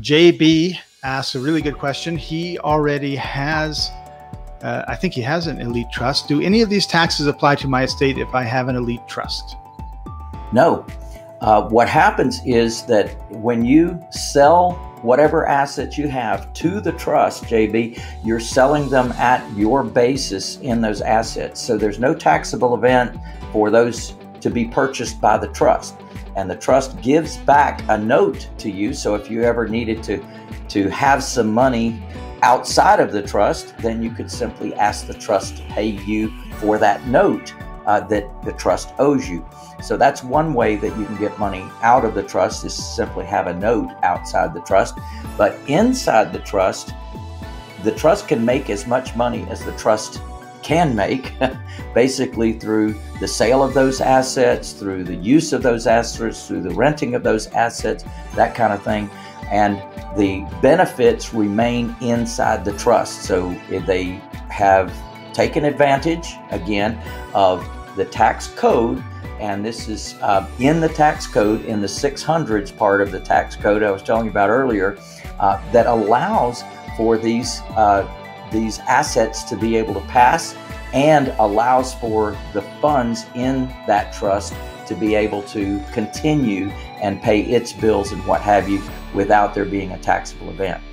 JB asks a really good question. He already has, I think he has an Elite Trust. Do any of these taxes apply to my estate if I have an Elite Trust? No. What happens is that when you sell whatever assets you have to the trust, JB, you're selling them at your basis in those assets. So there's no taxable event for those to be purchased by the trust. And the trust gives back a note to you. So if you ever needed to have some money outside of the trust, then you could simply ask the trust to pay you for that note that the trust owes you. So that's one way that you can get money out of the trust, is simply have a note outside the trust. But inside the trust can make as much money as the trust can make, basically through the sale of those assets, through the use of those assets, through the renting of those assets, that kind of thing. And the benefits remain inside the trust. So they have taken advantage, again, of the tax code. And this is in the tax code, in the 600s part of the tax code I was telling you about earlier, that allows for these assets to be able to pass, and allows for the funds in that trust to be able to continue and pay its bills and what have you without there being a taxable event.